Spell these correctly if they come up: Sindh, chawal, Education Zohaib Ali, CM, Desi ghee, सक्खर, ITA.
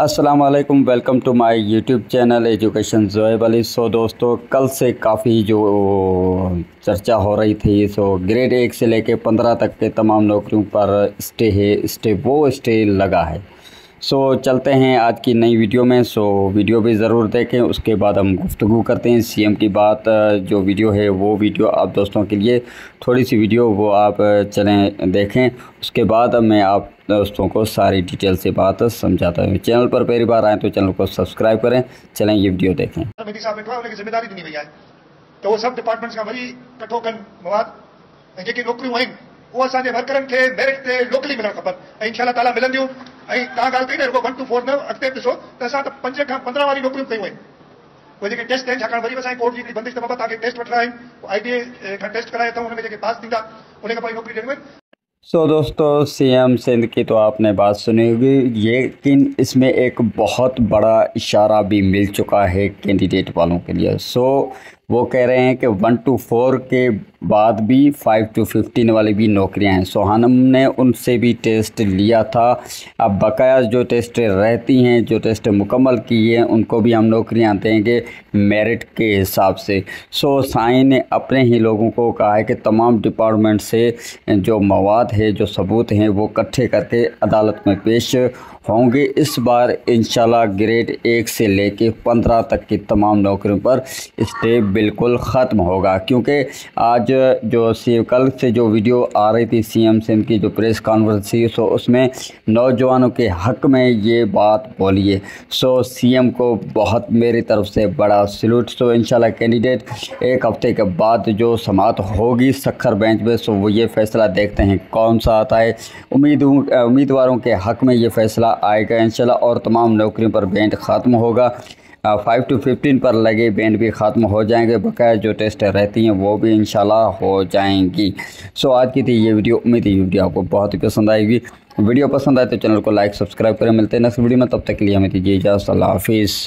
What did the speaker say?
अस्सलाम वालेकुम, welcome to my YouTube channel education Zohaib Ali. So दोस्तों, कल से काफ़ी जो चर्चा हो रही थी, सो ग्रेड 1 से लेके 15 तक के तमाम नौकरियों पर स्टे है, स्टे लगा है। सो चलते हैं आज की नई वीडियो में। सो वीडियो भी ज़रूर देखें, उसके बाद हम गुफ्तगू करते हैं। सीएम की बात जो वीडियो है, वो वीडियो आप दोस्तों के लिए थोड़ी सी वीडियो वो आप चलें देखें, उसके बाद मैं आप दोस्तों को सारी डिटेल से बात समझाता हूँ। चैनल पर पहली बार आएँ तो चैनल को सब्सक्राइब करें। चलें ये वीडियो देखें। जिम्मेदारी दी गई है तो वो सब डिपार्टमेंट्स का वरी कठोकन मवाद जेकी नौकरियूं आहिनि वर्करनि खे मेरिट ते लोकली मिलणु खपनि। इंशाल्लाह ताला मिलंदियूं। तव्हां ॻाल्हि कई न रुगो 1 to 4 में अॻिते ॾिसो त असां त 5 खां 15 वारी नौकरियूं कयूं आहिनि। उहे जेके टेस्ट आहिनि, छाकाणि वरी असांजी कोर्ट जी हिकिड़ी बंदिश त बाबा तव्हांखे टेस्ट वठणा आहिनि, ITA खां टेस्ट कराए त हुन में जेके पास थींदा उनखे पाई नौकरी ॾियणु आहिनि। सो दोस्तों, सीएम सिंध की तो आपने बात सुनी होगी, लेकिन इसमें एक बहुत बड़ा इशारा भी मिल चुका है कैंडिडेट वालों के लिए। सो वो कह रहे हैं कि 1 to 4 के बाद भी 5 to 15 वाली भी नौकरियां हैं। सो हमने उनसे भी टेस्ट लिया था। अब बकाया जो टेस्ट रहती हैं, जो टेस्ट मुकम्मल किए हैं, उनको भी हम नौकरियां देंगे मेरिट के हिसाब से। सो साई ने अपने ही लोगों को कहा है कि तमाम डिपार्टमेंट से जो मवाद है, जो सबूत हैं, वो इकट्ठे करके अदालत में पेश होंगे। इस बार इंशाल्लाह ग्रेड 1 से लेके 15 तक की तमाम नौकरियों पर स्टे बिल्कुल ख़त्म होगा, क्योंकि आज जो कल से जो वीडियो आ रही थी सीएम सिंह की जो प्रेस कॉन्फ्रेंस थी, सो उसमें नौजवानों के हक़ में ये बात बोली है। सो सीएम को बहुत मेरी तरफ से बड़ा सल्यूट। सो इंशाल्लाह कैंडिडेट 1 हफ़्ते के बाद जो समाअत होगी सक्खर बेंच में, सो वो ये फ़ैसला देखते हैं कौन सा आता है। उम्मीदवारों के हक़ में ये फ़ैसला आएगा इंशाल्लाह, और तमाम नौकरियों पर बैंड ख़त्म होगा। 5 to 15 पर लगे बैंड भी ख़त्म हो जाएंगे। बकाया जो टेस्ट रहती हैं वो भी इंशाल्लाह हो जाएंगी। सो आज की थी ये वीडियो। उम्मीद है ये वीडियो आपको बहुत ही पसंद आएगी। वीडियो पसंद आए तो चैनल को लाइक सब्सक्राइब करें। मिलते हैं नेक्स्ट वीडियो में, तब तक के लिए हमें दीजिए इजाज़त। अल्लाह हाफिज़।